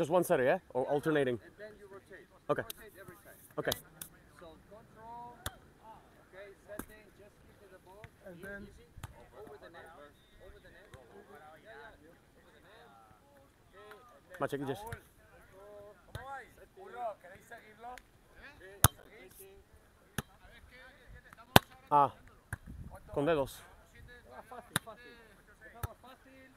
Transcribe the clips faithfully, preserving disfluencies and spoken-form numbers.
Just one setter, yeah? Or yeah, alternating? And then you rotate. Okay. Rotate every time. Okay. So control, okay, setting, just keep the ball. And you, then easy. Over the net. Over the net. Over, yeah, yeah. Over the net. Okay. Maciek, idziesz. ¿Queréis seguirlo? Ah, con dedos. Fácil, fácil. Estamos fácil.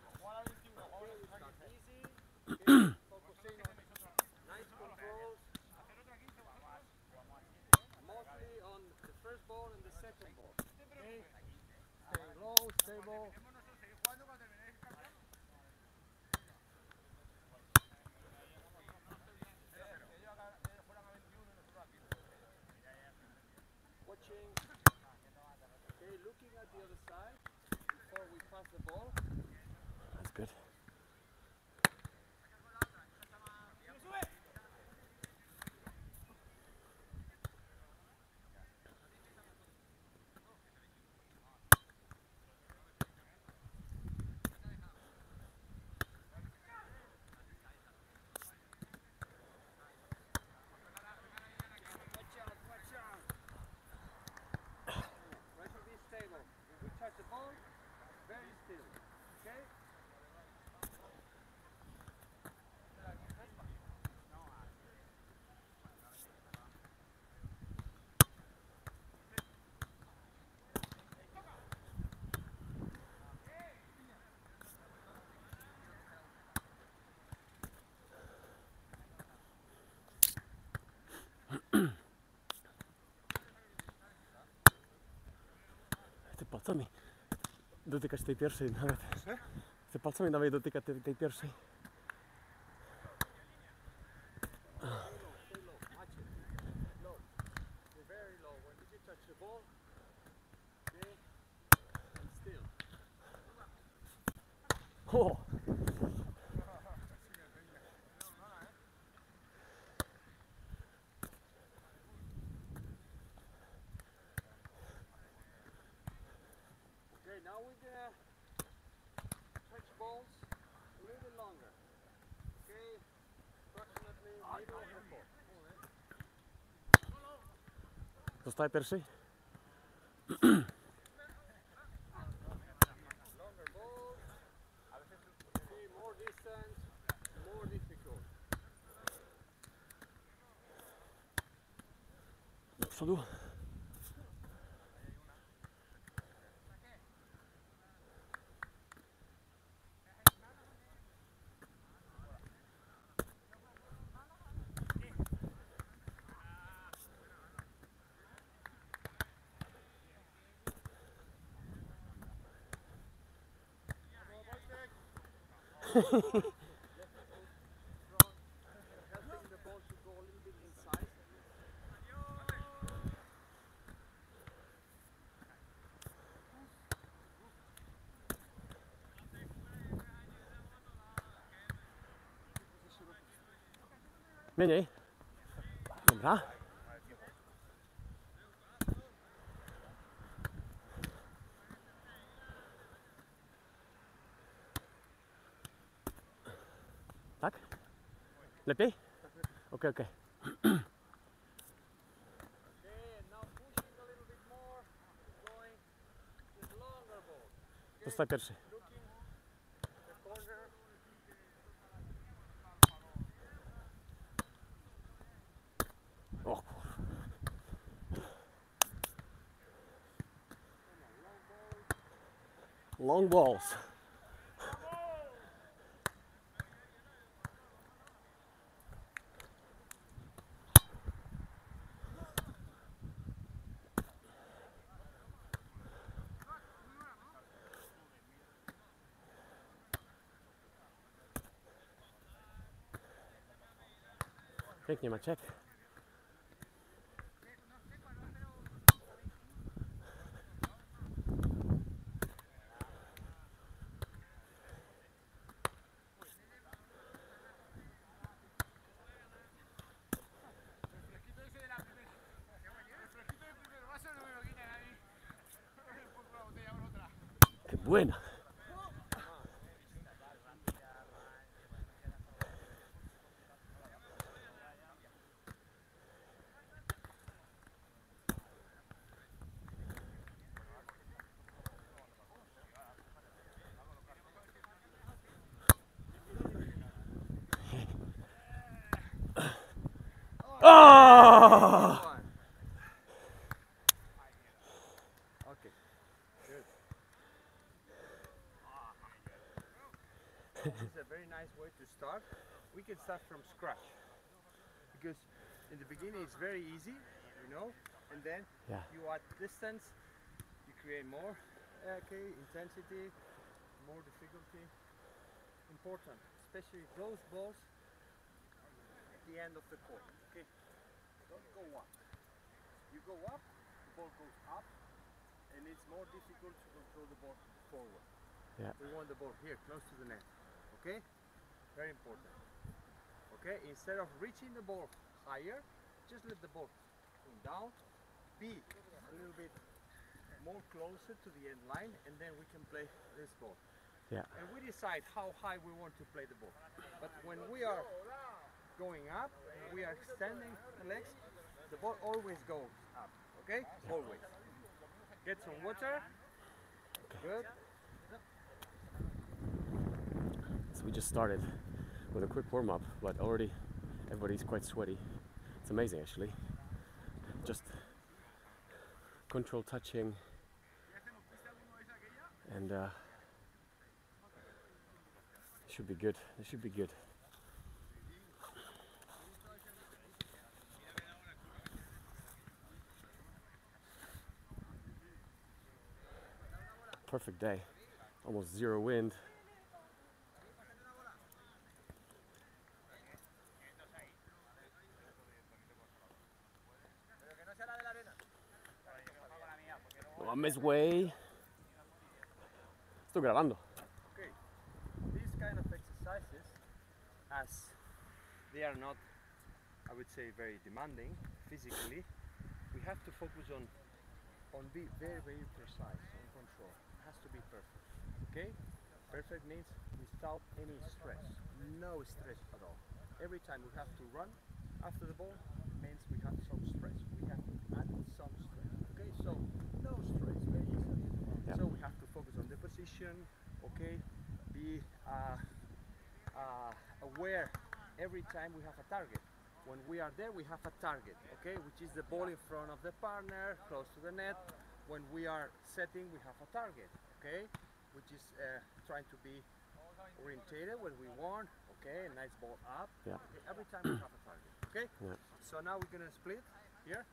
Watching. Okay, looking at the other side before we pass the ball. That's good. Ty palcami dotykasz tej pierwszej nawet. Ty palcami dawaj dotyka tej, tej pierwszej. O! Now we're gonna touch balls a little bit longer. Okay, approximately middle of the ball. Zostaje pierwszy? Longer ball. See, more distance, more difficult. Do przodu. Mniej. Dobra. Tak? Lepiej? Okej, okej. Zostań pierwszy. O! Long balls. Pięknie, Maciek. ¡Qué buena! Oh! We can start from scratch, because in the beginning it's very easy, you know, and then yeah. you add distance, you create more okay, intensity, more difficulty. Important, especially those balls at the end of the court. Okay, don't go up. You go up, the ball goes up, and it's more difficult to control the ball forward. Yeah. We want the ball here, close to the net. Okay, very important. Okay, instead of reaching the ball higher, just let the ball come down, be a little bit more closer to the end line, and then we can play this ball. Yeah. And we decide how high we want to play the ball. But when we are going up, we are extending the legs, the ball always goes up, okay? Yeah. Always. Get some water. Good. So we just started with a quick warm-up, but already everybody's quite sweaty. It's amazing, actually. Just control touching and uh, it should be good. It should be good. Perfect day. Almost zero wind. His way. Estoy grabando. Okay, these kind of exercises, as they are not, I would say, very demanding physically, we have to focus on on being very, very precise, on control. It has to be perfect. Okay, perfect means without any stress, no stress at all. Every time we have to run after the ball means we have some stress. We have to add some stress. Okay, so. No stress, very easily. Yeah. So we have to focus on the position, okay? Be uh, uh, aware every time we have a target. When we are there, we have a target, okay? Which is the ball in front of the partner, close to the net. When we are setting, we have a target, okay? Which is uh, trying to be orientated when we want, okay? A nice ball up. Yeah. Okay, every time we have a target, okay? Yeah. So now we're gonna split here.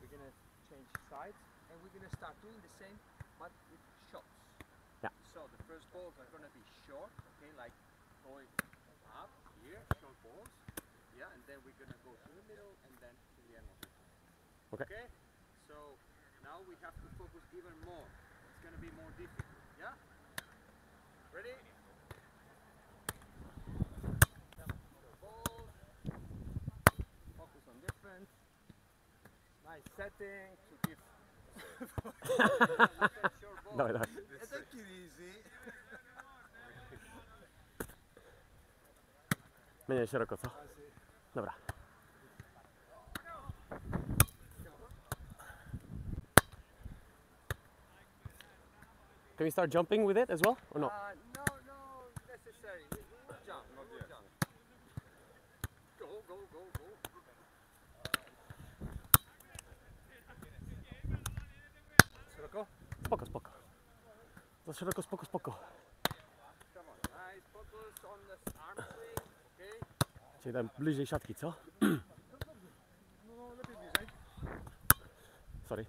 We're gonna change sides. And we're going to start doing the same, but with shots. Yeah. So the first balls are going to be short, okay, like going up here, short balls. Yeah, and then we're going to go to the middle and then to the end of the court. Okay. Okay. So now we have to focus even more. It's going to be more difficult. Yeah. Ready? Balls. Focus on defense. Nice setting to give. No, no. Take it easy. Mniej szeroko, co? Dobra. Can we start jumping with it as well, or no? Uh, no, no, necessary. We will jump. We will jump. Go, go, go, go. Spoko, spoko. Za szeroko, spoko, spoko. Czyli tam bliżej siatki, co? No, lepiej bliżej. Sorry.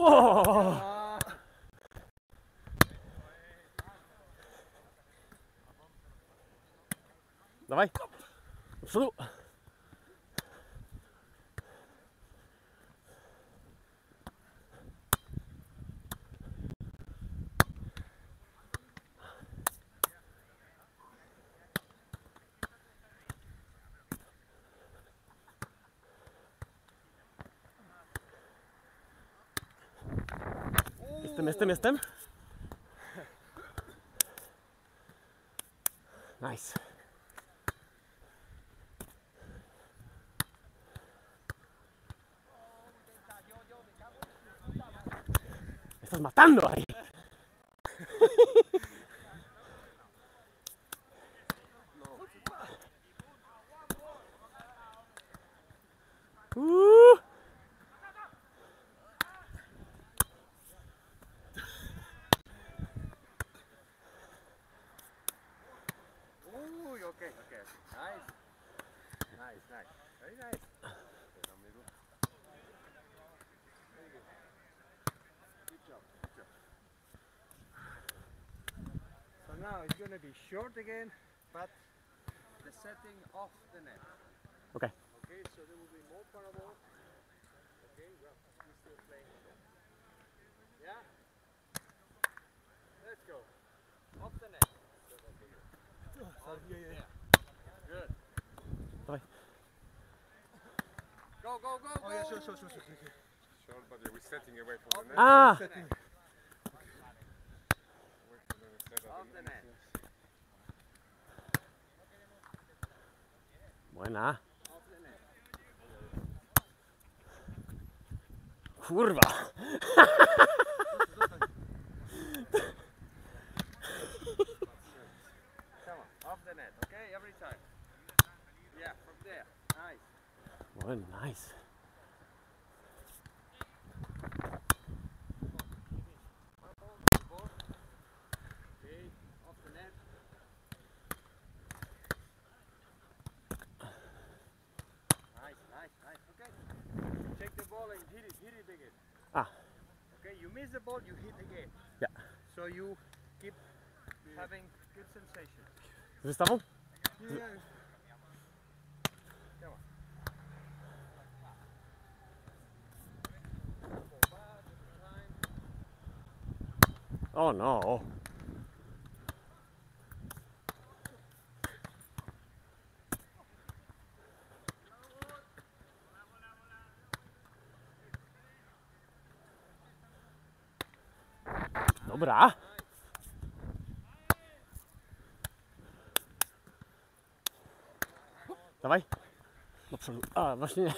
Oh. Dawaj, do przodu. Jestem, jestem, jestem. Nice. Me estás matando ahí. Uh. Okay, okay, nice, nice, nice, very nice. Good job, good job. So now it's going to be short again, but the setting off the net. Okay. Okay, so there will be more parabol. Okay, well, we're still playing. Yeah? Let's go. Off the net. Dawaj. Go, go, go, go! A! Buena. Kurwa! Okay, every time. Yeah, from there. Nice. Well, nice. Okay, off the net. Nice, nice, nice. Okay. Take the ball and hit it, hit it again. Ah. Okay, you miss the ball, you hit again. Yeah. So you keep having good sensations. Z wystawą? Nie, nie. O no! Dobra! Dawaj. Do przodu. A, właśnie nie.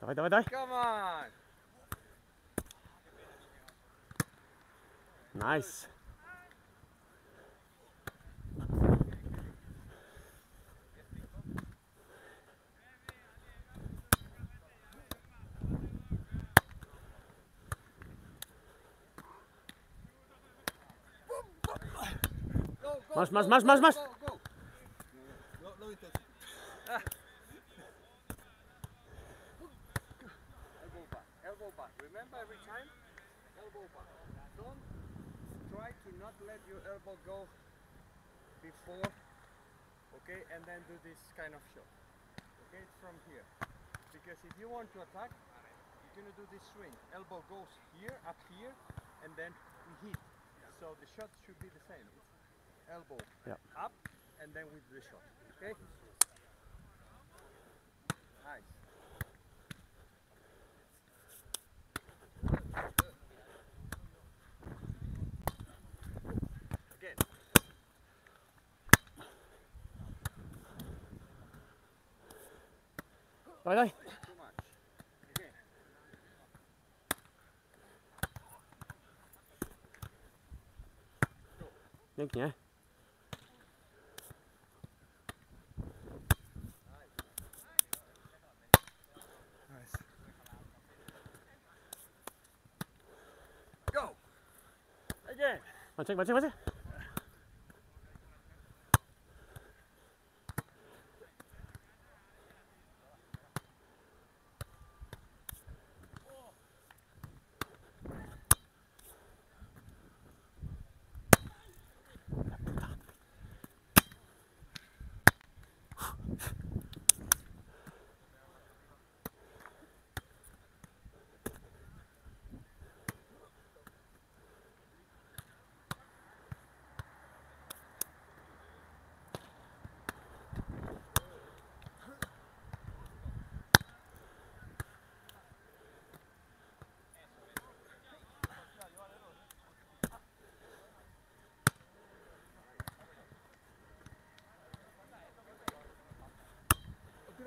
Dawaj, dawaj, dawaj. Nice. Más, más, más, más, más. No, no intentes. Elbow back, elbow back. Remember every time? Elbow back. Don't try to not let your elbow go before. Okay, and then do this kind of shot. Okay, it's from here. Because if you want to attack, you're going to do this swing. Elbow goes here, up here, and then we hit. So the shot should be the same. Elbow yeah. Up and then with the shot. Okay? Nice. Again. Bye bye. Too much. Again. Pięknie. Maciek, Maciek, Maciek.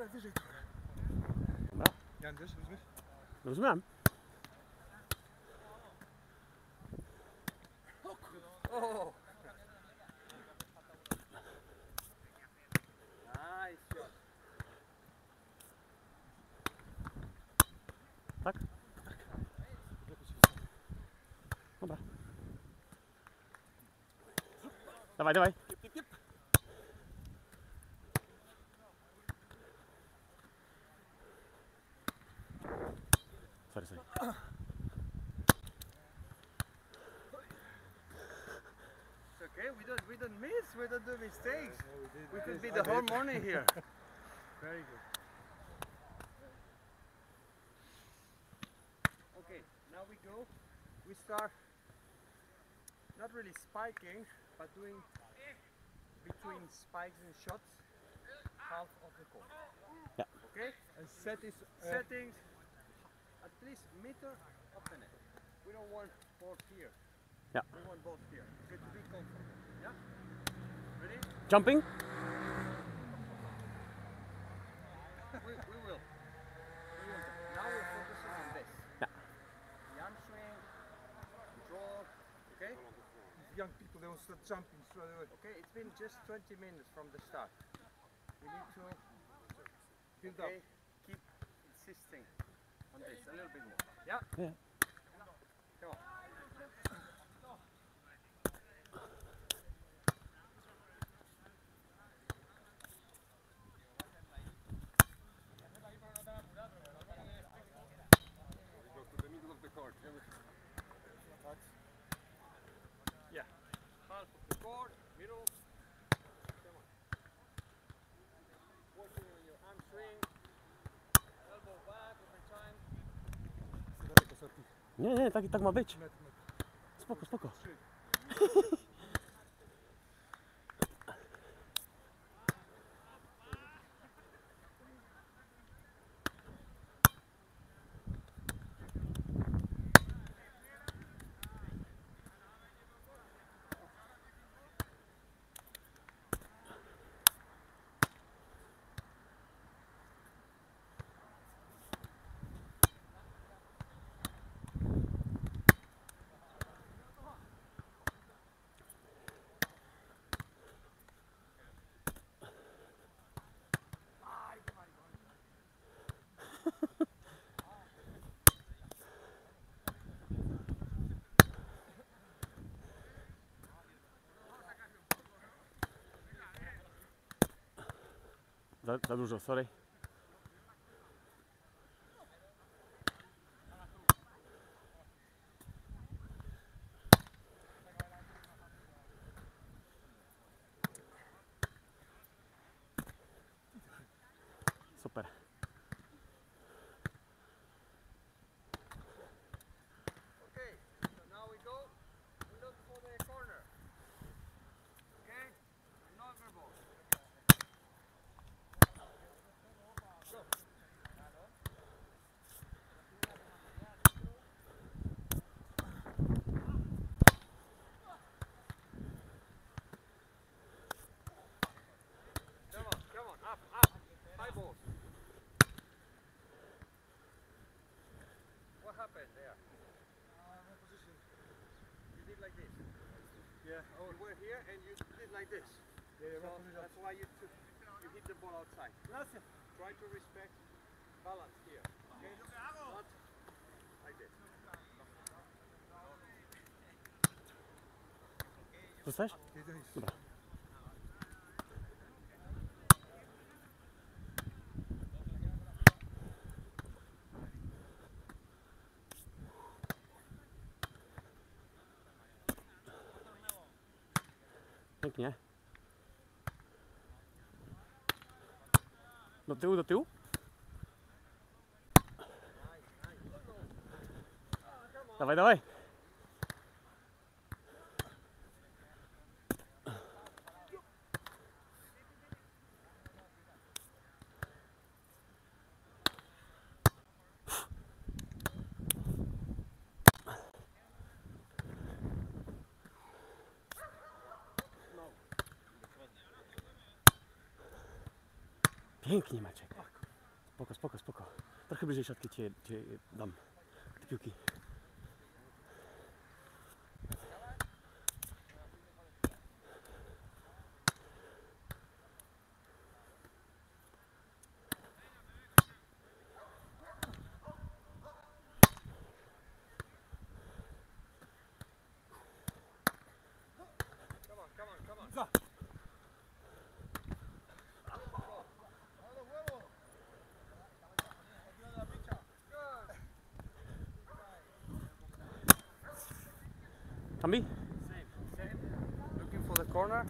Dobra, wyżej trochę. Jan, wiesz, rozumiesz? Rozumiem. O! Tak? Tak. Dobra. Dawaj, dawaj. Sorry, sorry. It's okay, we don't, we don't miss, we don't do mistakes. We could be the whole morning here. Very good. Okay, now we go. We start not really spiking, but doing between spikes and shots half of the court. Yeah. Okay? And set is uh, settings. At least meter of the net. We don't want both here. Yeah. We want both here. Good to be comfortable. Yeah? Ready? Jumping? We, we will. We will. Now we're focusing on this. Yeah. The arm swing, draw, okay? These young people, they will start jumping straight away. Okay, it's been just twenty minutes from the start. We need to build okay, up. Keep insisting. On this, a little bit more. Yeah? Yeah. Come on. We go to the middle of the court. Yeah. Half of the court, middle. Come on. Working on your hamstring. Elbow back. Nie, nie, tak i tak ma być. Spoko, spoko. Za, za dużo, sorry. Super. There. Uh, position. You did like this. Yeah. Oh, you were here and you did like this. Yeah, so that's why you took, you hit the ball outside. Nothing. Try to respect balance here. Okay. Not like this. Zostań? Dobra. Pięknie. Do tyłu, do tyłu. Dawaj, dawaj. Pięknie, Maciek. spoko, spoko, spoko. Trochę bliżej siatki cię, cię dam. Te piłki. Hambi? Same, same. Looking for the corner.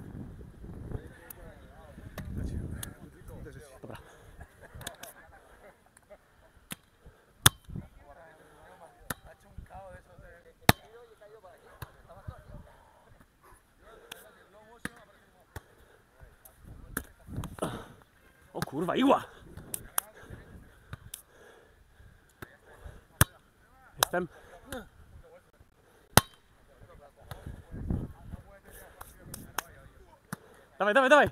Dobra. O kurwa, igła! Jestem. Dawaj, dawaj, dawaj!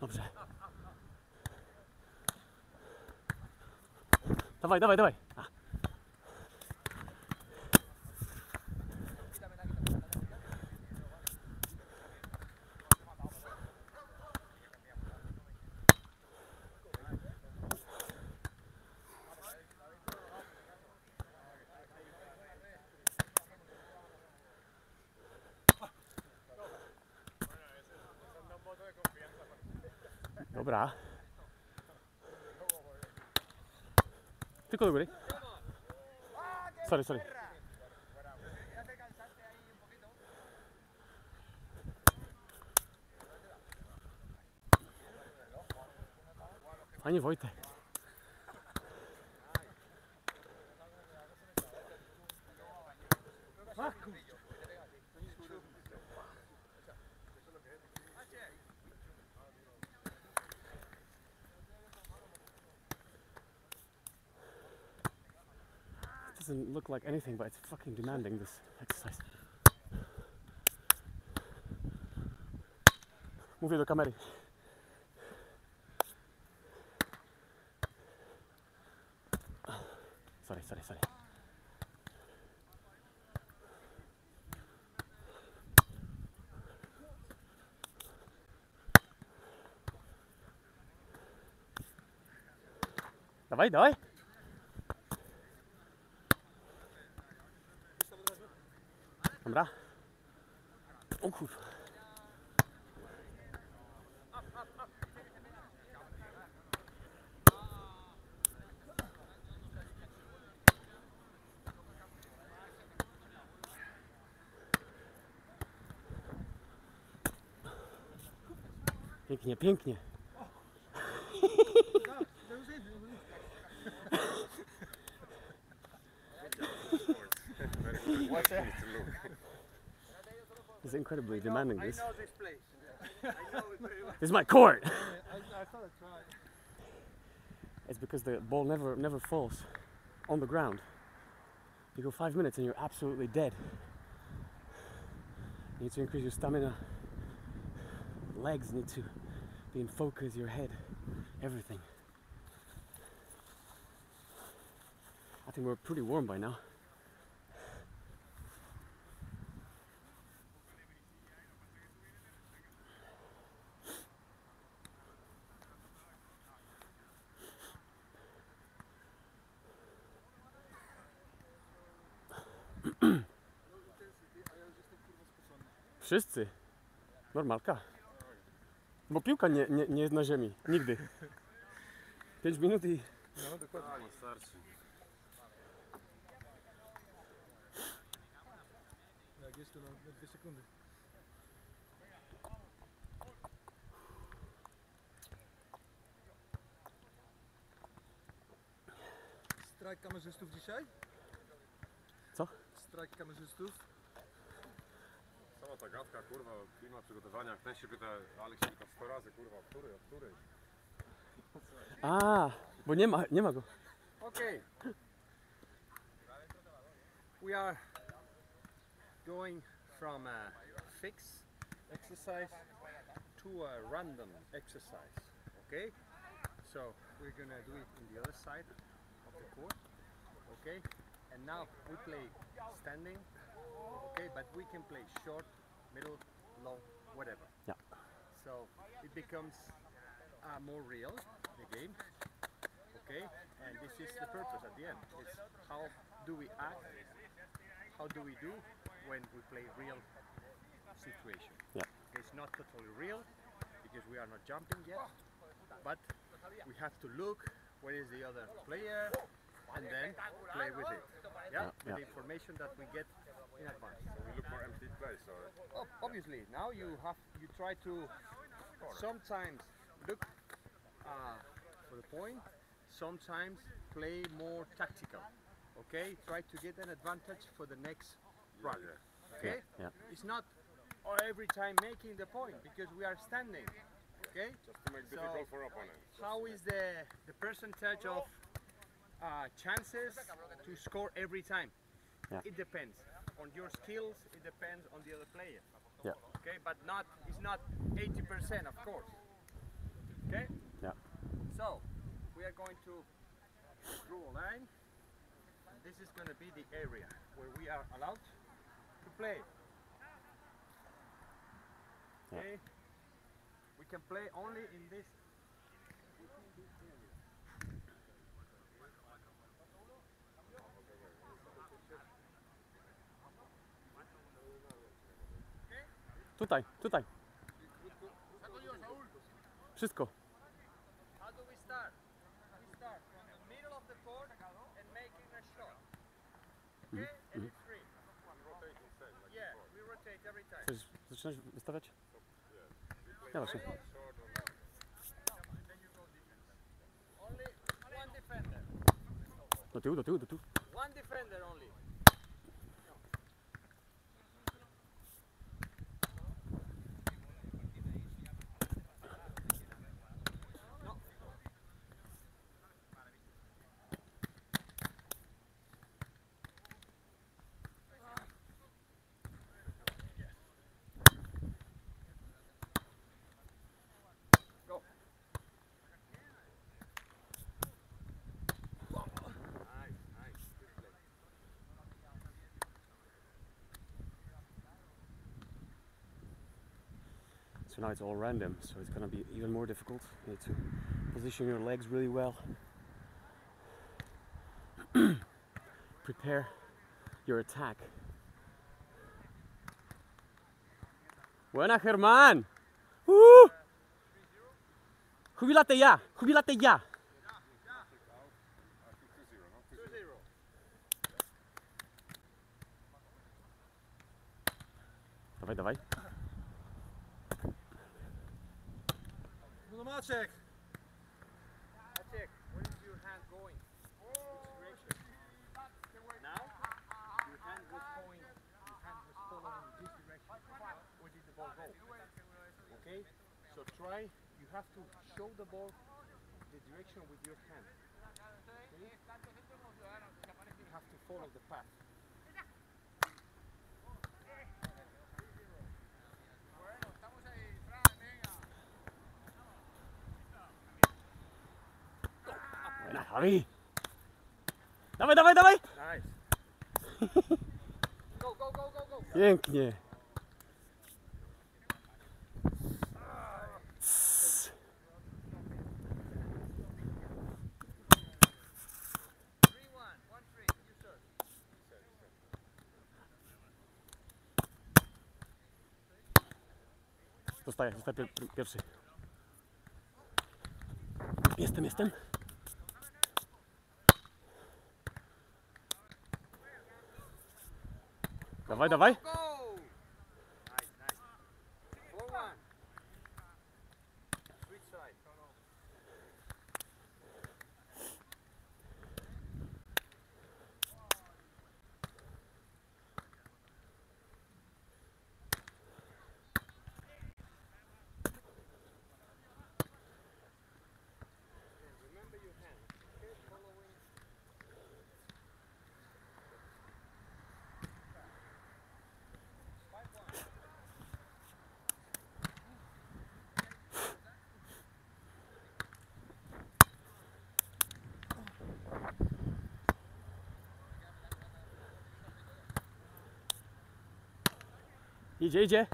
Dobrze. Dawaj, dawaj, dawaj! A. Dobra. Tylko do góry. Sorry, sorry. Panie Wojtek. Doesn't look like anything, but it's fucking demanding, this exercise. Mówię do kamery. Sorry, sorry, sorry. Dawaj, dawaj. Dobra. O kurwa. Pięknie, pięknie. It's incredibly demanding, this. I know this place. I know it very well. It's my court! I, I thought I tried. It's because the ball never never falls on the ground. You go five minutes and you're absolutely dead. You need to increase your stamina. Legs need to be in focus, your head, everything. I think we're pretty warm by now. Wszyscy. Normalka. Bo piłka nie, nie, nie jest na ziemi. Nigdy. pięć minut i... No, dokładnie. Starczy. Jak jeszcze na dwie sekundy. Strajk kamerzystów dzisiaj? strajk kamerzystów? Cała ta gadka, kurwa, klimat przygotowania, ten się pyta, Alek się pyta sto razy, kurwa, od której, od której? A, bo nie ma, nie ma go. Okej. Okay. We are going from a fixed exercise to a random exercise, okay? So we're gonna do it in the other side of the court, okay? And now we play standing, okay? But we can play short, middle, long, whatever. Yeah. So it becomes uh, more real, the game, okay? And this is the purpose at the end. It's how do we act, how do we do when we play real situation. Yeah. It's not totally real because we are not jumping yet, but we have to look where is the other player and then play with it. Yeah, yeah. With the information that we get in advance. So we look for empty place, or oh, obviously now you have you try to sometimes look uh, for the point, sometimes play more tactical. Okay, try to get an advantage for the next run. Okay, yeah. Yeah. It's not or every time making the point because we are standing, okay? Just to make so difficult for opponent. How is the the percentage of uh, chances to score every time? Yeah. It depends on your skills. It depends on the other player. Yeah. Okay, but not it's not eighty percent, of course. Okay. Yeah. So we are going to draw a line. This is going to be the area where we are allowed to play. Okay. We can play only in this. Tutaj, tutaj. Wszystko. How do we start? We start from the middle of the court and making a shot. Okay? And it's free. Yeah, we rotate every time. Chcesz zaczynać wystawiać? Ja właśnie. Do tyłu, do tyłu, do tyłu. One defender only. So now it's all random, so it's going to be even more difficult. You need to position your legs really well. Prepare your attack. Buena, Germán! Woo! Jubilate ya! Jubilate ya! Dawaj, dawaj. Maciek! Maciek, where is your hand going? Which direction? Now, your hand was going, your hand was following this direction. Where did the ball go? Okay? So try, you have to show the ball the direction with your hand. Okay? You have to follow the path. Javi! Dawaj, dawaj, dawaj! Nice. Go, go, go, go, go! Pięknie! Zostaję, zostaję pierwszy. Jestem, jestem. Dawaj, dawaj. Idzie, idzie.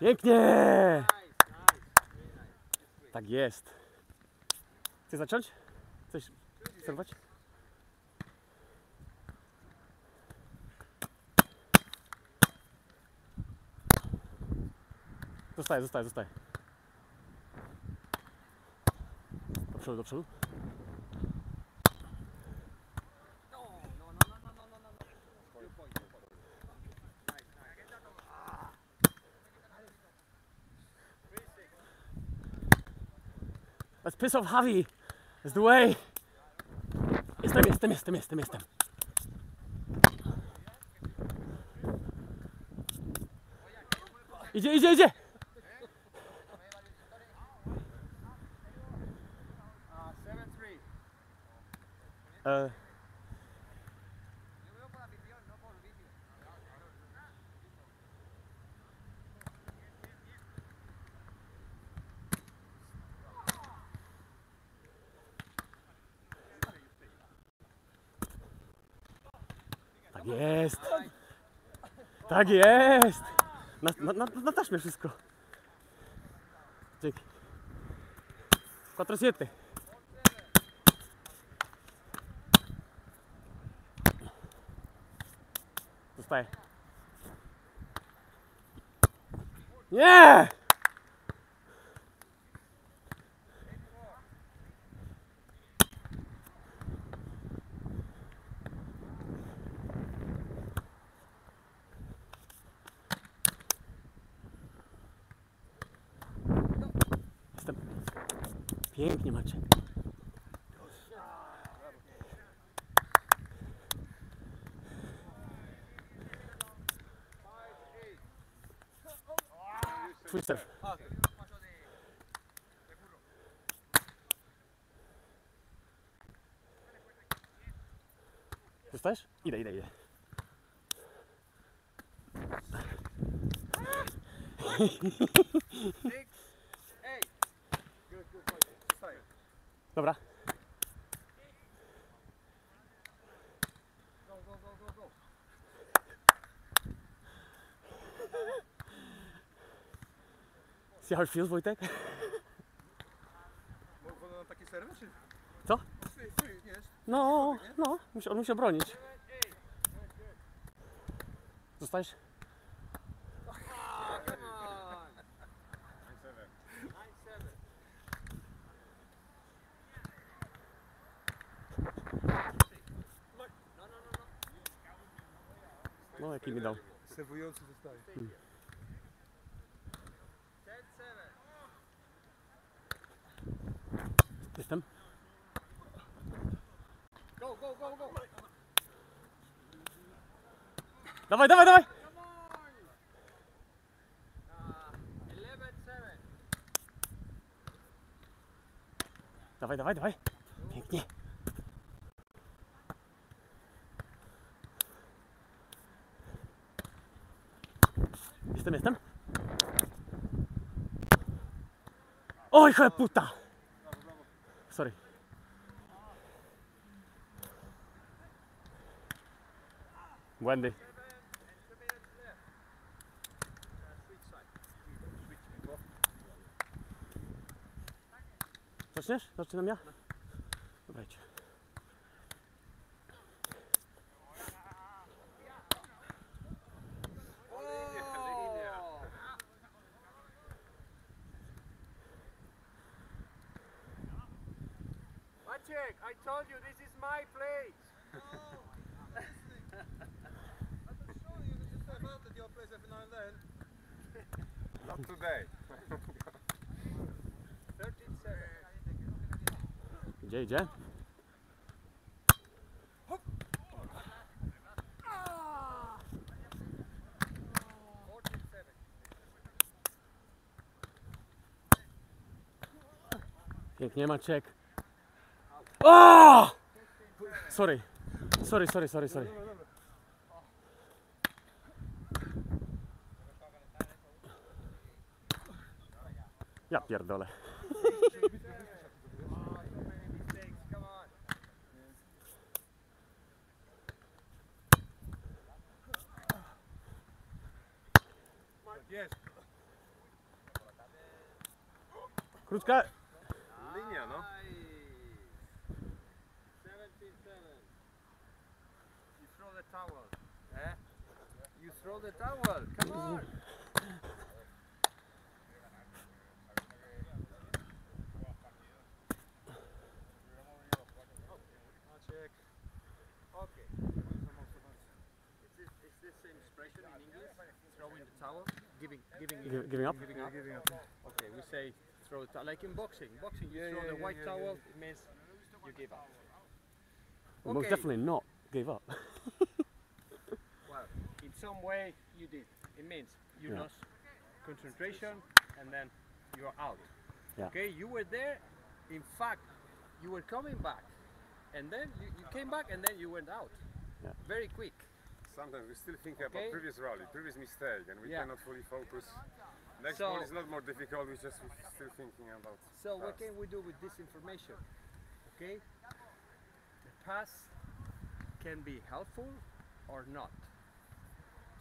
Pięknie! Tak jest. Chcesz zacząć? Chcesz obserwować? Zostaje, zostaje, zostaje. Do przodu, do przodu. Let's piss off Javi. That's the way. Jestem, jestem, jestem, jestem, jestem. Idzie, idzie, idzie. Uh, tak jest. Tak jest. Na, na, na, na taśmie wszystko. Dzięki. cztery siedem. Zostaje. Nie! Jestem. Pięknie, Maciek. Twister. Zostajesz? Idę, idę, idę. Dobra. See how it feels, Wojtek? Co? No, no, on musi obronić. Zostajesz? No, jaki mi dał. Serwujący zostaje. Hmm. Jestem. Go, go, go, go. Dawaj, dawaj, dawaj. Dawaj, dawaj, dawaj. Pięknie. Jestem, jestem. Oj, cholera puta. Sorry. Błędy. Zaczniesz? Zaczynam ja? Dobra, idź. I told you this is my place. No. I've been showing you this time out at your place every now and then. Not today. thirteen seven. Idzie, idzie. Pięknie, Maciek. Oh! Sorry, sorry, sorry, sorry, sorry. Ja pierdolę. Krótka. Linia, no. You throw the towel. Eh? You throw the towel. Come on. Okay. Is this the expression in English? Throwing the towel? Giving, giving, giving, giving up? Giving up. Giving up. Okay, we say throw the towel. Like in boxing. Boxing, you yeah, throw yeah, the yeah, white yeah, towel, yeah. It means you give up. Okay. Well, most definitely not give up. Well, in some way you did. It means you yeah. lost concentration and then you are out. Yeah. Okay, you were there. In fact, you were coming back. And then you, you came back and then you went out. Yeah. Very quick. Sometimes we still think okay. about previous rally, previous mistake, and we yeah. cannot fully focus. Next so, one is not more difficult, we just still thinking about So past. What can we do with this information? Okay? The past can be helpful or not.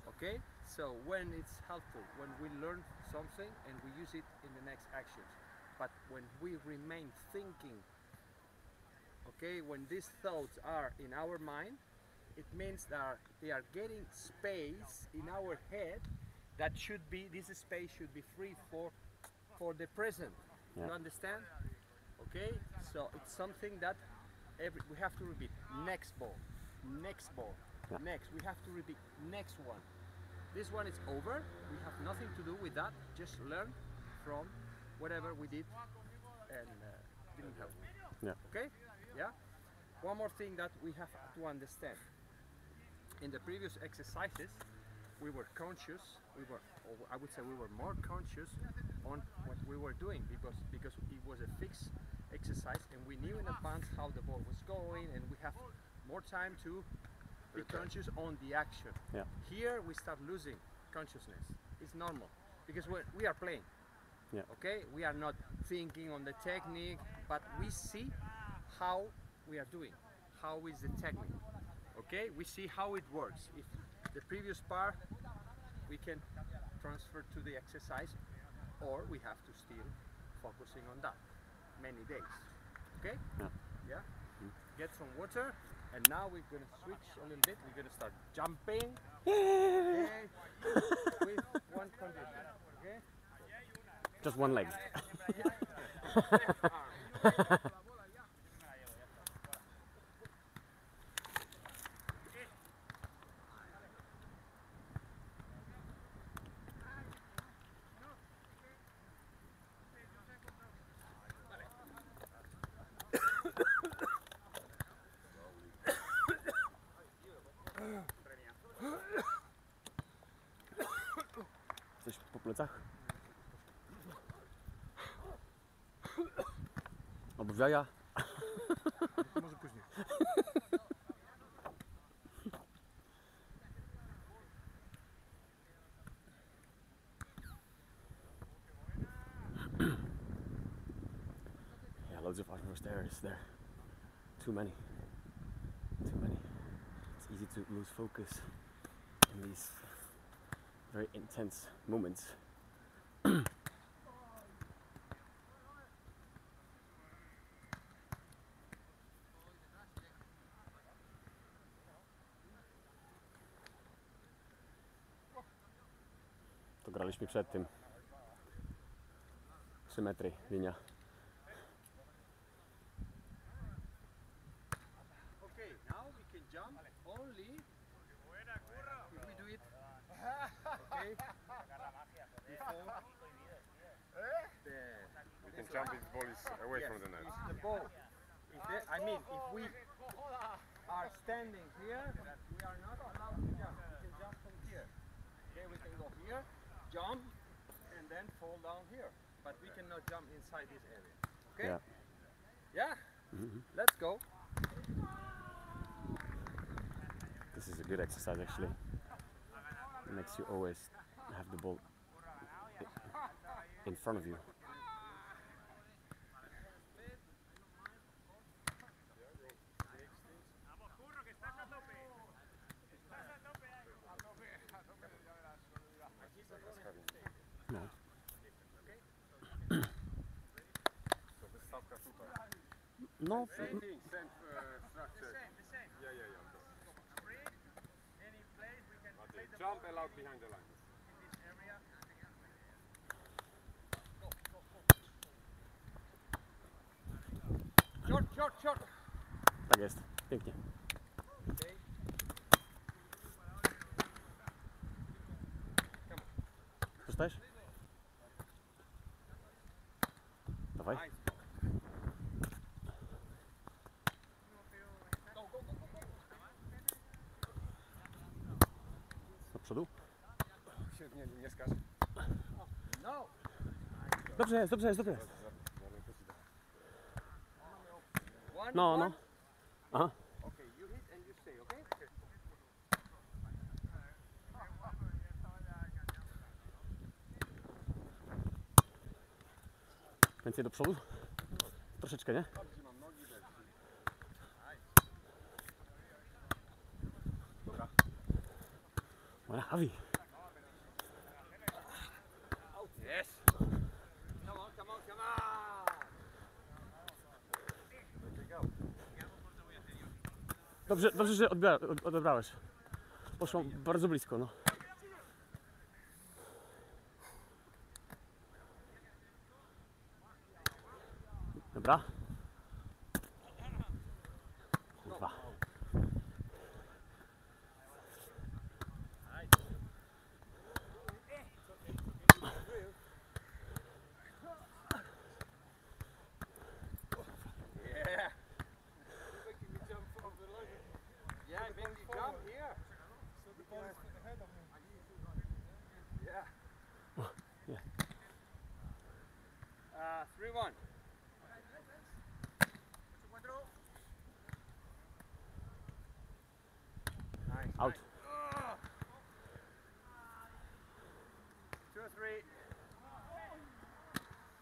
Okay? So when it's helpful, when we learn something and we use it in the next actions. But when we remain thinking, okay, when these thoughts are in our mind, it means that they are getting space in our head that should be, this space should be free for for the present. Yeah. You understand? Okay, so it's something that every, we have to repeat. Next ball, next ball, yeah. next. We have to repeat next one. This one is over. We have nothing to do with that. Just learn from whatever we did and uh, didn't help. Yeah. Okay. Yeah. One more thing that we have to understand. In the previous exercises, we were conscious. We were, or I would say, we were more conscious on what we were doing because because it was a fixed exercise, and we knew in advance how the ball was going, and we have more time to be conscious on the action. Yeah. Here we start losing consciousness. It's normal because we're, we are playing. Yeah. Okay. We are not thinking on the technique, but we see how we are doing, how is the technique, okay? We see how it works. If the previous part we can transfer to the exercise, or we have to still focusing on that many days, okay? Yeah, yeah? Mm-hmm. Get some water, and now we're going to switch a little bit. We're going to start jumping, okay? With one condition, okay? Just one leg. Obrzaya. Może później. Yeah, loads of fucking stairs there. Too many. Too many. It's easy to lose focus in these very intense moments. To graliśmy przed tym. Trzy metry linia. Okay, now we can jump only if we do it. Okay. We can jump if the ball is away yes, from the net. If the ball, if the, I mean, if we are standing here, we are not allowed to jump. We can jump from here. Okay, we can go here, jump, and then fall down here. But we cannot jump inside this area. Okay? Yeah? yeah? Mm-hmm. Let's go. This is a good exercise, actually. It makes you always have the ball in front of you. like this heavy. No. So this Sapka Super? No. Same thing, same uh, structure. The same, the same. Yeah, yeah, yeah. Free, any place we can play the jump allowed behind the line. In this area. Go, go, go. Short, short, short. Tak jest, pięknie. Przestań? Dawaj. Do przodu? Nie, nie skacz. Dobrze jest, dobrze jest, dobrze jest. No, no. Aha. Więcej do przodu? Troszeczkę, nie? Dobra, Avi. Yes! Come on, come on, come on! Dobrze, dobrze, że odbra odebrałeś. Poszłam bardzo blisko, no. Dobra. Kurwa. Out.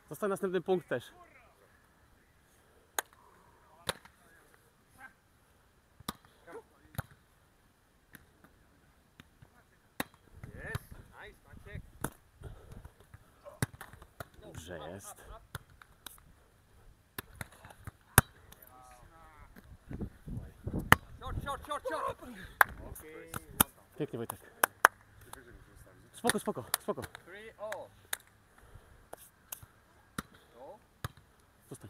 Zostań następny punkt też. Dobrze jest. Pięknie, Wojtek. Spoko, spoko, spoko. Zostań.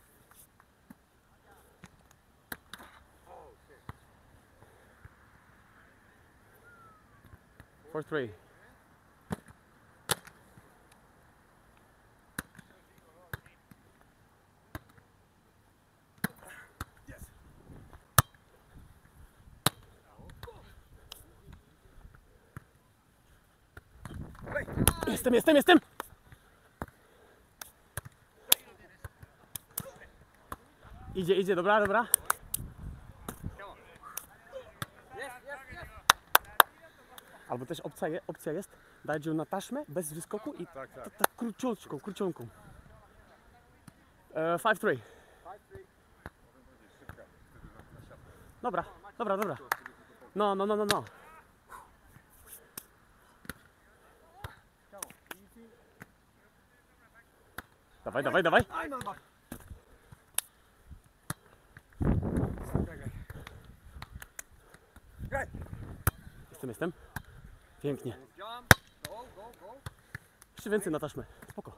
cztery trzy. Jestem, jestem, jestem! Idzie, idzie, dobra, dobra. Albo też opcja, je, opcja jest, dać ją na taśmę, bez wyskoku i tak, tak. tak króciutką, króciutką. E, pięć trzy. Dobra, dobra, dobra. No, no, no, no, no. Dawaj, dawaj, dawaj! Jestem, jestem. Pięknie. Jeszcze więcej na taśmę. Spoko.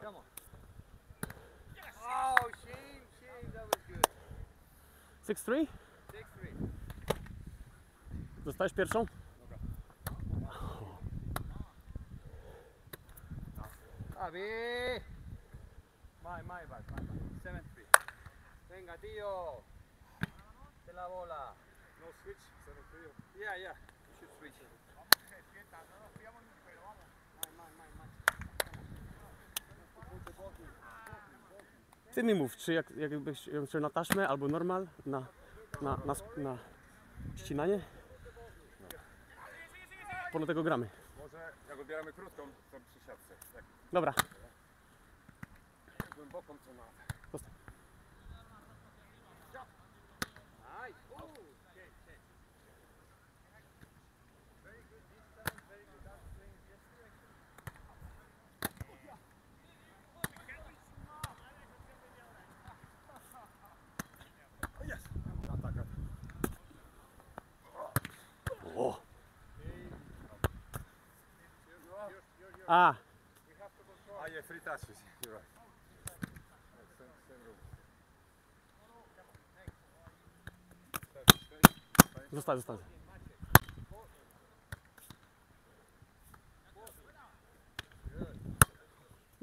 six three? Dostałeś pierwszą? Dobra. My, my back, my back. seven three. Venga, tío. De la bola. No switch, seven three. Yeah, yeah. You should switch. Vamos, que se sienta. No nos fiamos ni, pero vamos. My, my, my, my. Ty mi mów, czy jak, jakbyś ją chciał na taśmę, albo normal, na, na, na, na ścinanie? Ponad tego gramy. Może jak odbieramy krótką, to przy siatce. Tak. Dobra. Głęboką co ma. Zostań. Ah. You have to go short. Ah, yeah, three touches. You're right. Same, same rule. Zostań, zostań.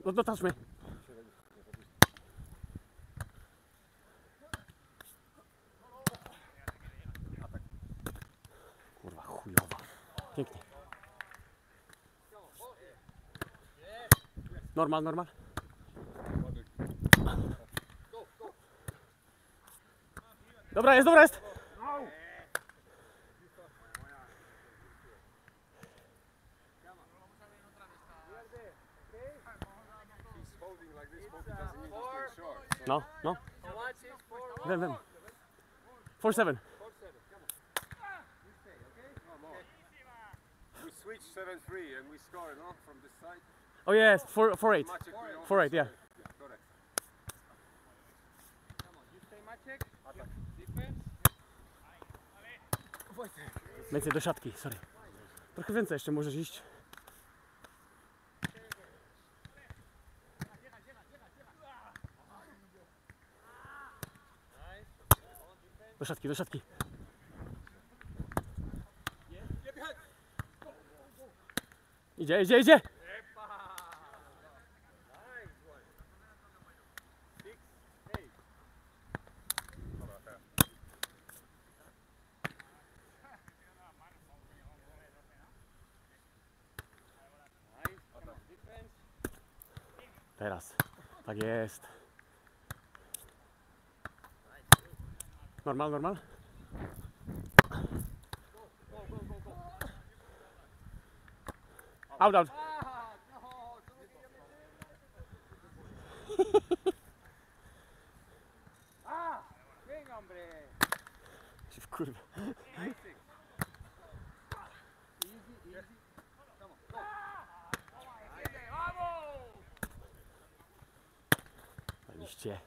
No, dotarz mnie. Kurwa, chujowa. Pięknie. Normal, normal. Dobra, jest, dobra, jest. No, no. Wiem, wiem. cztery siedem. We switch seven three and we score, no? From this side. Oh yes, four, four eight. Four eight, yeah. Correct. Come on, you stay Maciek. Defense. Więcej do siatki, sorry. Trochę więcej jeszcze możesz iść. Do siatki, do siatki. Idzie, idzie, idzie. Teraz, tak jest. Normal, normal. Out, out. Ah, bien, hombre. Się wkurwa. Liście.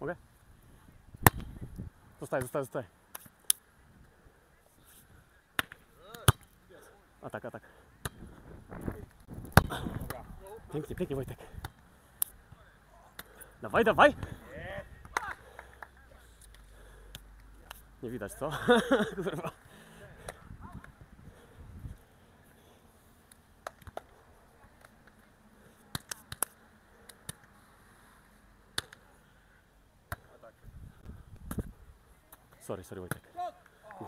Mogę? Zostaj, zostaj, zostaj. Atak, atak. Pięknie, pięknie, Wojtek. Dawaj, dawaj. Nie widać, co? Kurwa. Sorry, sorry, Wojtek.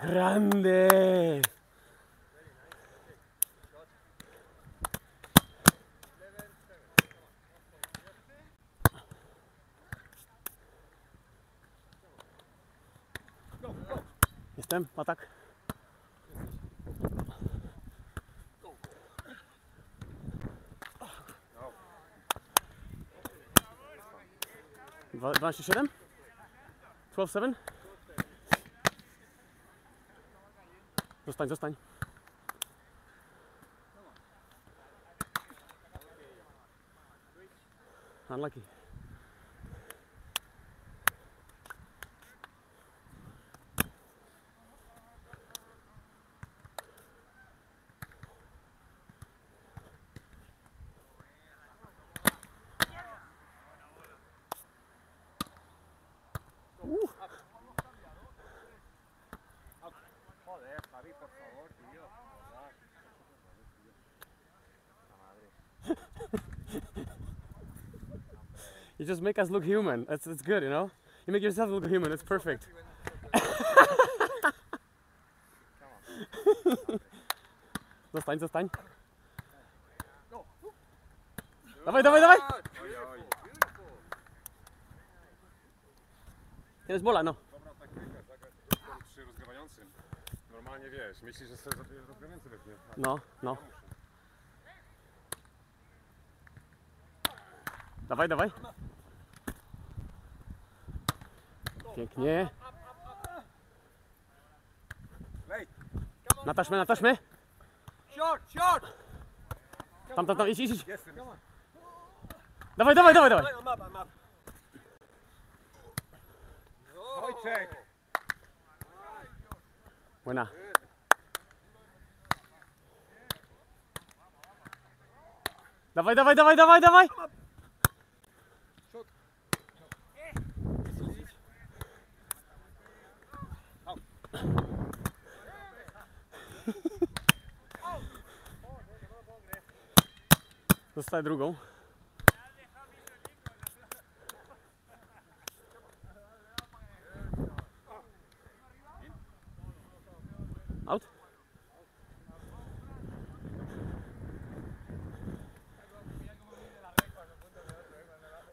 Grande! Jestem, atak. dwanaście siedem? twelve seven? Zostań, zostań. Unlucky. You just make us look human. That's, that's good, you know? You make yourself look human, it's perfect. Zostań, zostań. Dawaj, dawaj, dawaj! Teraz bola, no. Dobra taktyka, zagrać przy rozgrywającym. Normalnie wiesz, myślisz, że sobie rozgrywający weźmie. No, no. Dawaj, dawaj. Pięknie. Na taśmę, na taśmę. Tam, tam, tam, idź, idź. Dawaj, dawaj, dawaj, dawaj. Check. Buena. Dawaj, dawaj, dawaj, dawaj, dawaj! Zostaję drugą. Out. We'll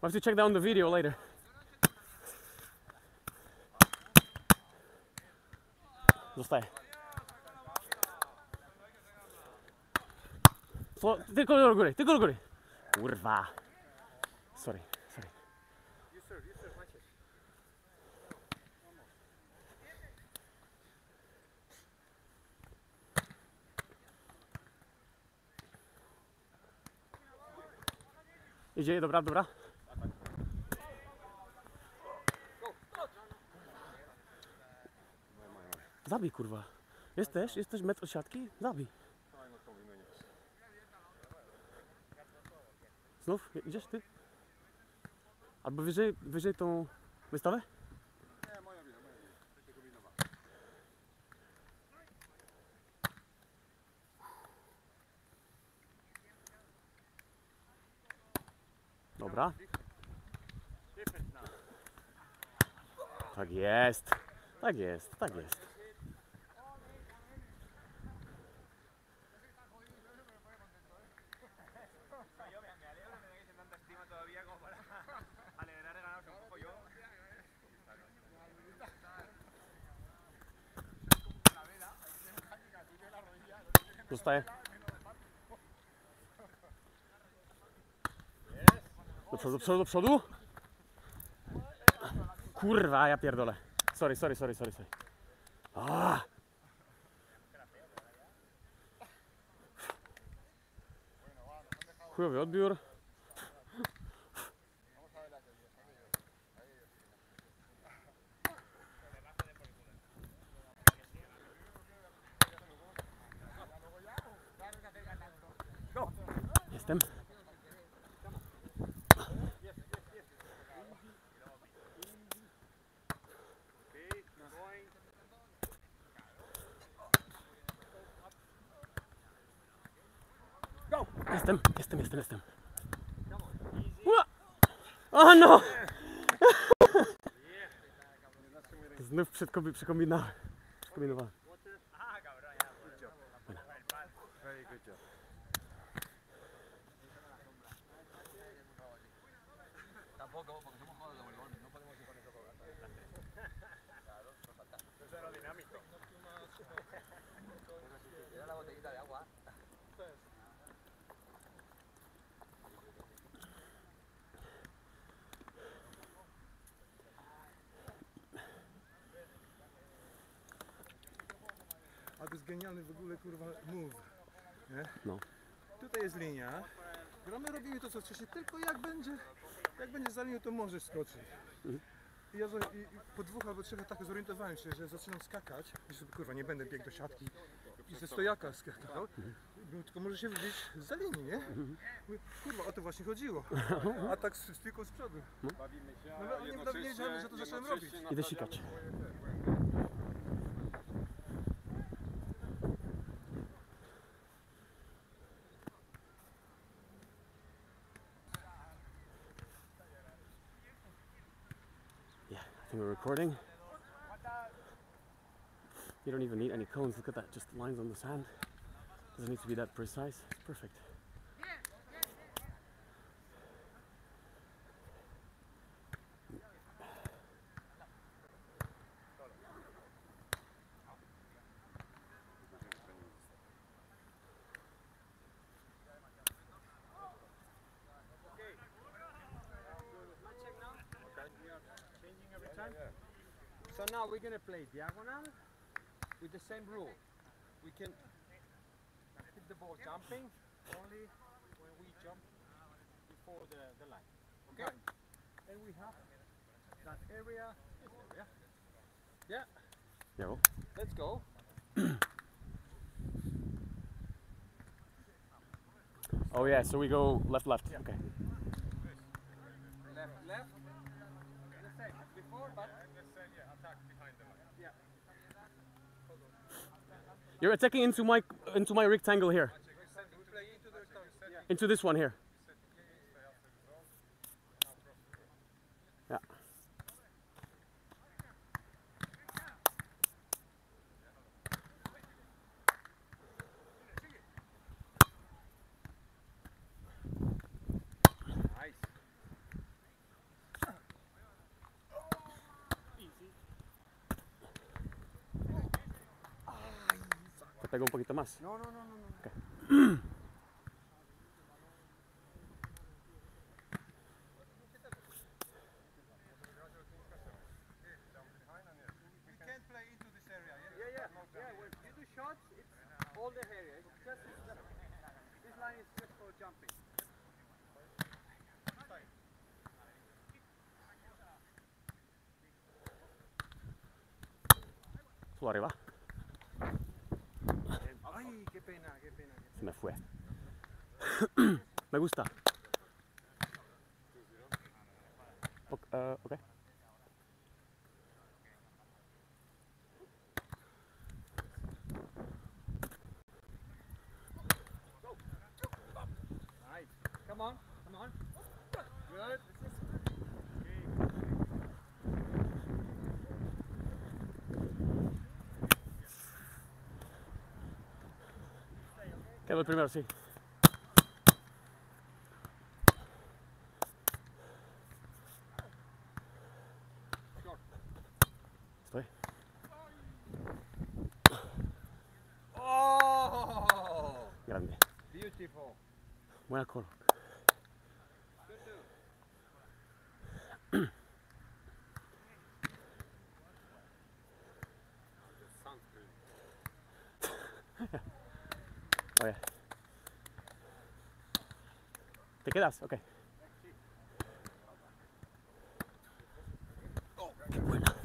have to check down the video later. Zostaje. Flo, tylko do góry, tylko do góry. Kurwa. Sorry, sorry. Idzie, dobra, dobra. Zabij, kurwa. Jesteś? Jesteś metr od siatki? Zabij. Znów? Idziesz ty? Albo wyżej, wyżej tą wystawę? Nie, moja wina, moja wina. Przecież kombinowała. Dobra. Tak jest. Tak jest, tak jest. Zostaje. Do przodu, do przodu, do przodu. Kurwa, ja pierdolę. Sorry, sorry, sorry, sorry. sorry. Ah. Chujowy odbiór. Jestem. Jestem, jestem, jestem, jestem. O no! Znów przekombinowałem. Przekombinowałem. A to jest genialny w ogóle, kurwa, move, nie? No. Tutaj jest linia. Gramy, robimy to co wcześniej, tylko jak będzie, jak będzie za linią, to możesz skoczyć. Mhm. I ja i, i po dwóch albo trzech atakach zorientowałem się, że zaczynam skakać. I sobie, kurwa, nie będę biegł do siatki i ze stojaka skakał. Mhm. Tylko może się widzieć za linii, nie? Mhm. Kurwa, o to właśnie chodziło. A tak z tylko z przodu. Mhm. Bawimy się, no, ale nie wiedziałem, że to zacząłem robić. Idę sikać. We're recording. You don't even need any cones. Look at that, just lines on the sand. Doesn't need to be that precise. It's perfect. So now we're going to play diagonal with the same rule. We can hit the ball jumping only when we jump before the, the line. Okay? And we have that area, this area Yeah. Yeah, well. Let's go. Oh yeah, so we go left, left. Yeah. Okay. Left, left. The same as before, but the same, yeah, attack behind the mic. Yeah. You're attacking into my into my rectangle here. Into this one here. Yeah. Te pego un poquito más. No, no, no, no. Okay. Arriba. Ay, qué pena, qué pena. Se me fue. Me gusta. Uh, okay. Come on, come on. Good. El primero, sí. Estoy. Oh. Grande. Beautiful. Buena cola. ¿Te quedas? Ok. Oh, ¡qué buena!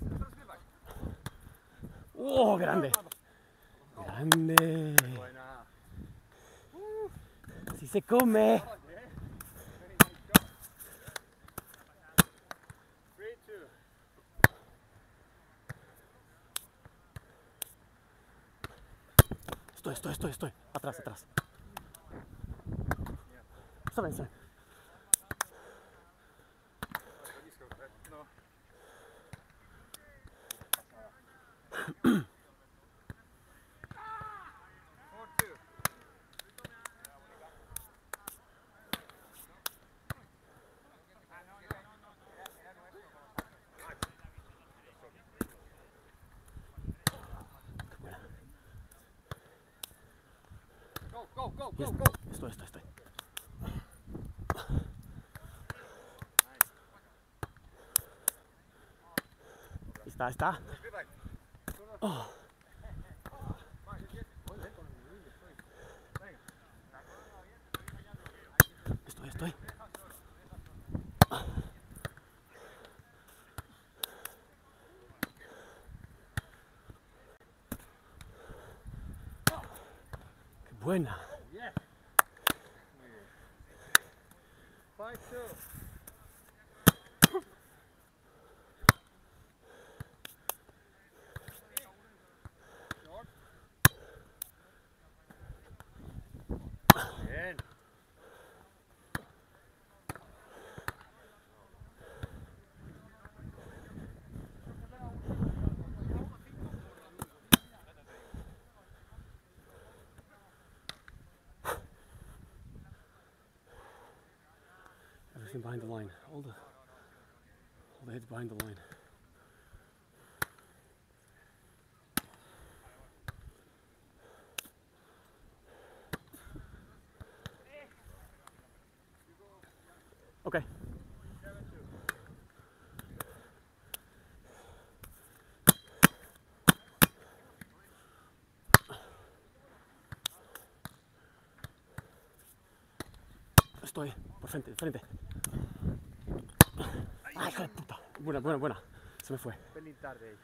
¡Oh, grande! ¡Grande! ¡Sí se come! Estoy, estoy, estoy, estoy. Atrás, atrás. Sorry, sorry. Go, go, go, go, go. Estoy, estoy, estoy. Está, está. Oh. Estoy, estoy. Qué buena. Behind the line, all the, all the heads behind the line. Okay. Estoy por frente, frente. ¡Ay, hija de puta! Buena, buena, buena. Se me fue. Feliz tarde.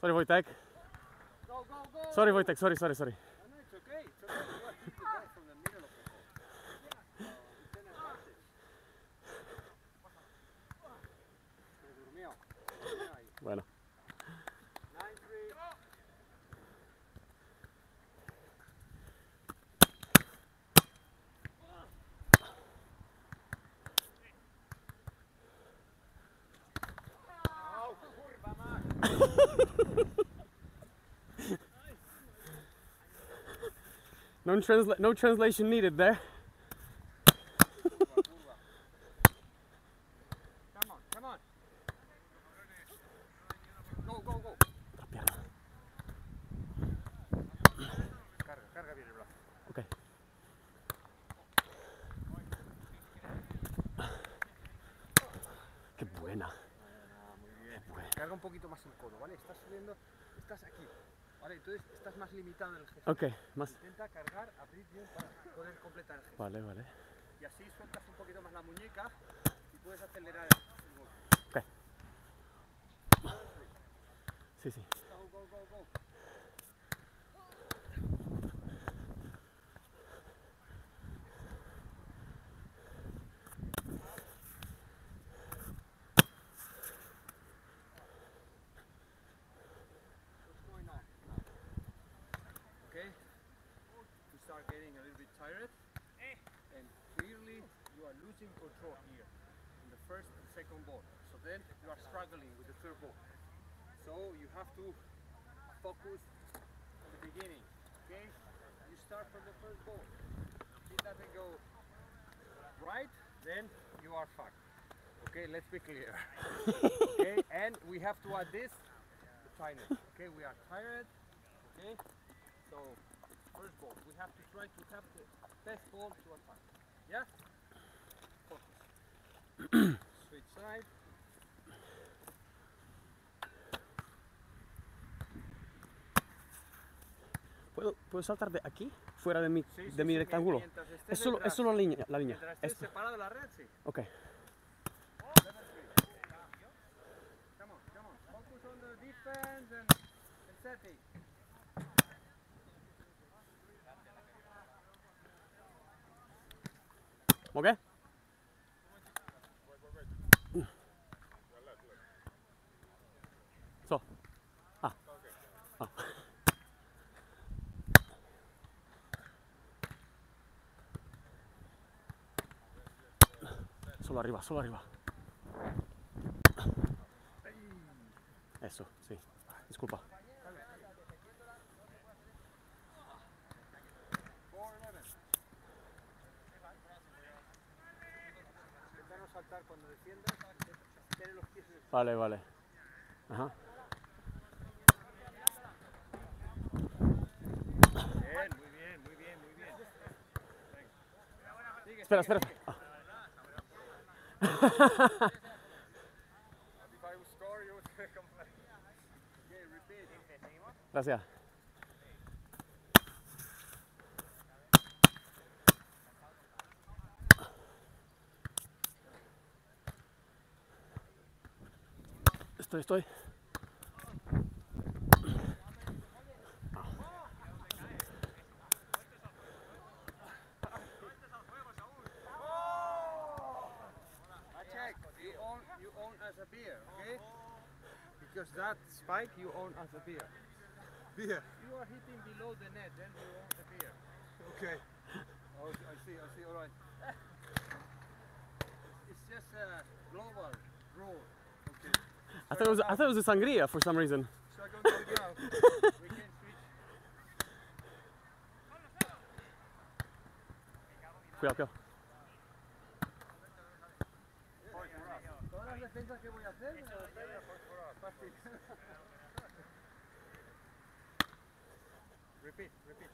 Sorry, Wojtek. Go, go, go. Sorry, Wojtek, sorry, sorry, sorry. No, no, it's okay. It's okay. You go from the middle of the ball. Yeah. Se durmió. Bueno. No, transla no translation needed there. Come on, come on. Go, go, go. Carga, carga bien el brazo. Okay. Qué buena. Ah, muy bien. Qué buena. Carga un poquito más el codo, ¿vale? Estás subiendo, estás aquí. Vale, entonces estás más limitado en el gesto. Ok, más. Intenta cargar, abrir bien para poder completar el gesto. Vale, vale. Y así sueltas un poquito más la muñeca y puedes acelerar el gol. Ok. Sí, sí. Go, go, go, go. Getting a little bit tired, and clearly you are losing control here in the first and second ball, so then you are struggling with the third ball, so you have to focus on the beginning. Okay, you start from the first ball. If it doesn't go right, then you are fucked. Okay, let's be clear. Okay, and we have to add this tired. Okay, we are tired. Okay, so first ball, we have to try to tap the best ball to attack. Yeah? Focus. Switch side. ¿Puedo, ¿Puedo saltar de aquí? Fuera de mi, sí, de sí, mi sí, rectángulo. Es solo, es solo la línea. La línea. Mientras estés separado de la red, sí. Ok. Come on, come on. Focus on the defense and, and setting. Okay? So. Ah. Ah. Solo arriba, solo arriba. Eso, sí. Disculpa. Cuando defiendas, tiene los pies. Vale, vale. Ajá. Bien, muy bien, muy bien, muy bien. Sigue, espera, sigue, espera. Sigue. Ah. Gracias. Estoy, estoy. Maciek, you own, you own as a beer, okay? Because that spike you own as a beer. Beer. You are hitting below the net, then you own the beer. Okay. Oh, I see, I see, all right. It's just a global rule. Okay. I thought, it was, I thought it was a sangria for some reason. So I go to the ground. We can switch. Cuidado, cuidado. Todas las defensas que voy a hacer, me las voy a hacer fácil. Repeat, repeat.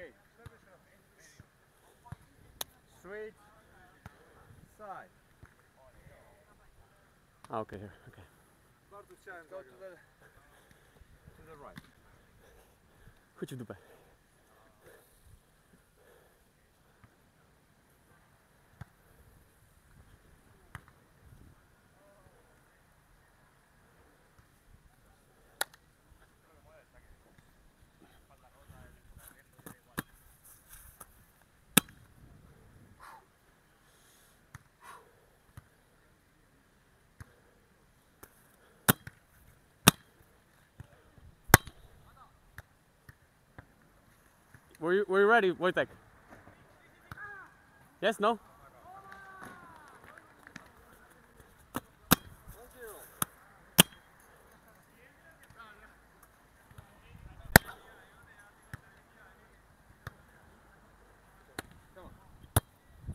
Okay. Straight side. Oh, okay, here. Okay. Go to the to the right. Chodź w dupę. Were you, were you ready, Wojtek? Yes, no?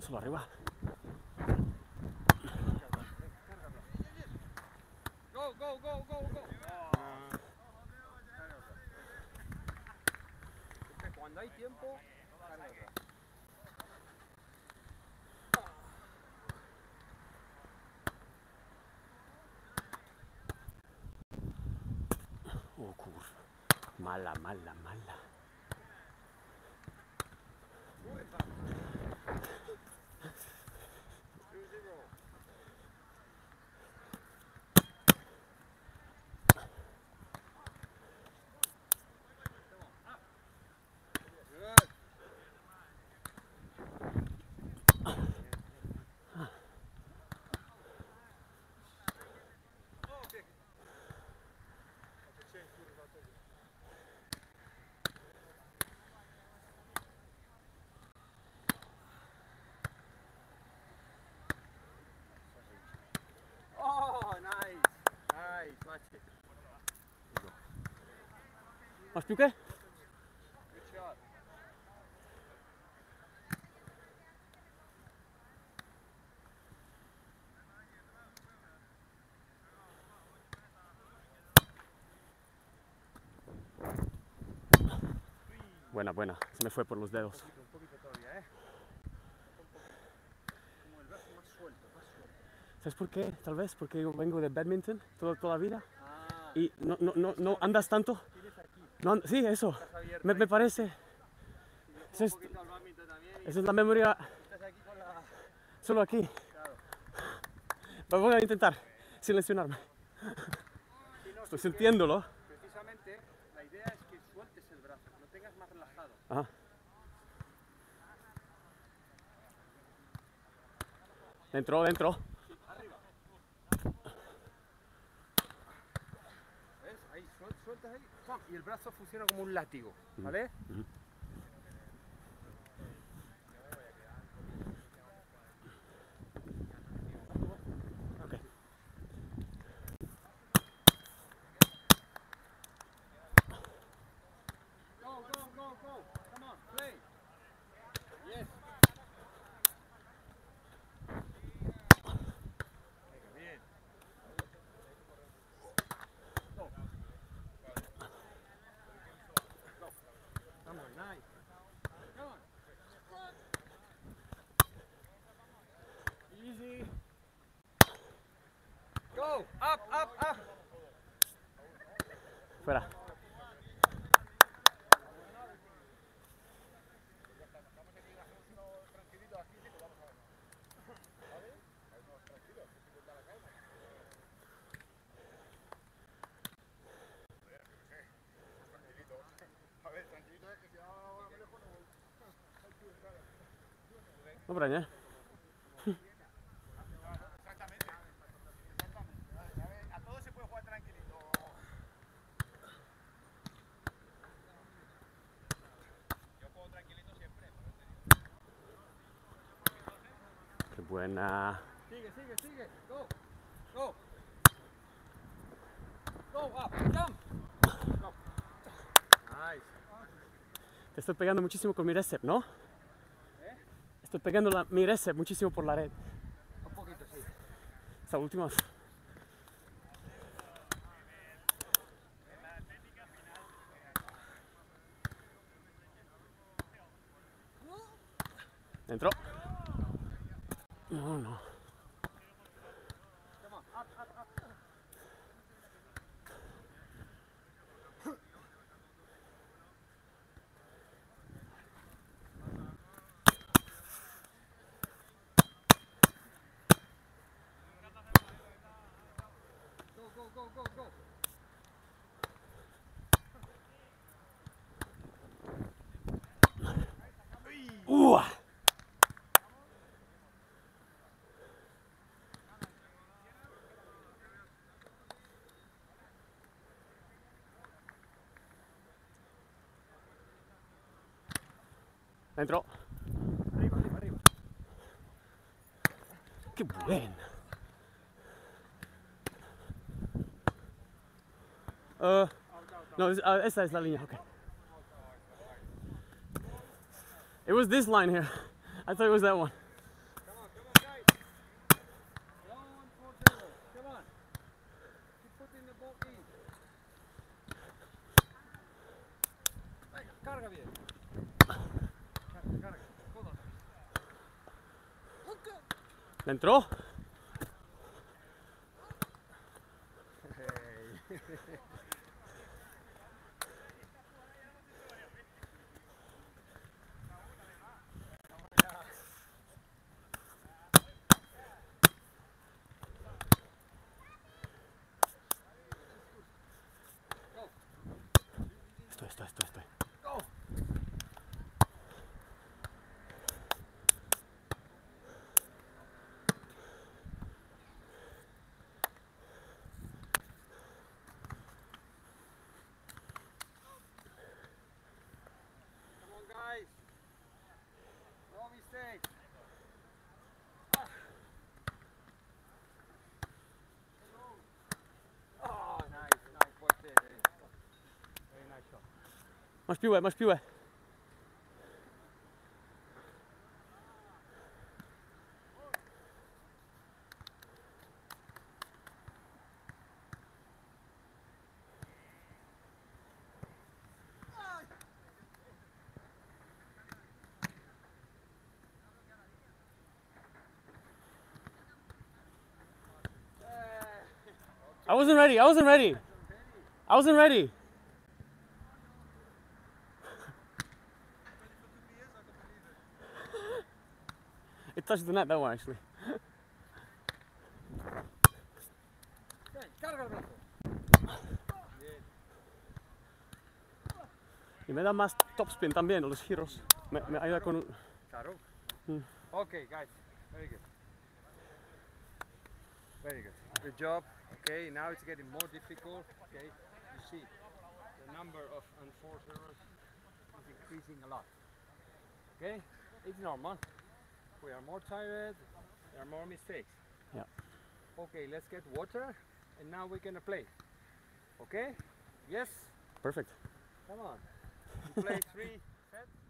Solo arriba. Go, go, go, go, go. Cuando hay tiempo, carga atrás. Oh, curva. Mala, mala, mala. Masz piłkę? Buena, buena. Se me fue por los dedos. Un poquito, un poquito todavía, ¿eh? Como el brazo más suelto, más suelto. ¿Sabes por qué? Tal vez porque yo vengo de badminton toda, toda la vida. Ah. Y no, no, no, no andas tanto. No, sí, eso, me, me parece. Si es, esa es la memoria. Estás aquí con la... Solo aquí. Claro. Voy a intentar, okay, sin lesionarme. Sí, no, estoy sintiéndolo. Precisamente, la idea es que sueltes el brazo, lo tengas más relajado. Ajá. Dentro, dentro. Sí, arriba. ¿Ves? Ahí, suel, sueltas ahí. Y el brazo funciona como un látigo, ¿vale? Mm-hmm. Okay. Go, go, go, go. Come on, play. Yes. Up, up, up. Fuera. No braña. Buena. Sigue, sigue, sigue. Go. Go. Go up. Jump. Go. Nice. Te estoy pegando muchísimo con mi récep, ¿no? ¿Eh? Estoy pegando la, mi récep muchísimo por la red. Un poquito, sí. Hasta últimas. Dentro. No, no. Dentro. Arriba, arriba, arriba. ¡Qué buena! Uh, no, uh, esta es la línea, okay. It was this line here. I thought it was that one. Come on, come on, guys. one four zero. Come on. Keep putting the ball in. Venga, carga bien. ¿Le entró? Hey. Estoy, estoy, estoy, estoy. Masz piłę, masz piłę. I wasn't ready, I wasn't ready. I wasn't ready. It touched the net that one actually. Y me da más topspin también los giros. Me, me ayuda con. Claro. Mm. Okay, guys. Very good. Very good. Good job. Okay, now it's getting more difficult. Okay, you see the number of unforced errors is increasing a lot. Okay, it's normal. We are more tired, there are more mistakes. Yeah. Okay, let's get water and now we're gonna play. Okay? Yes? Perfect. Come on. You play three sets.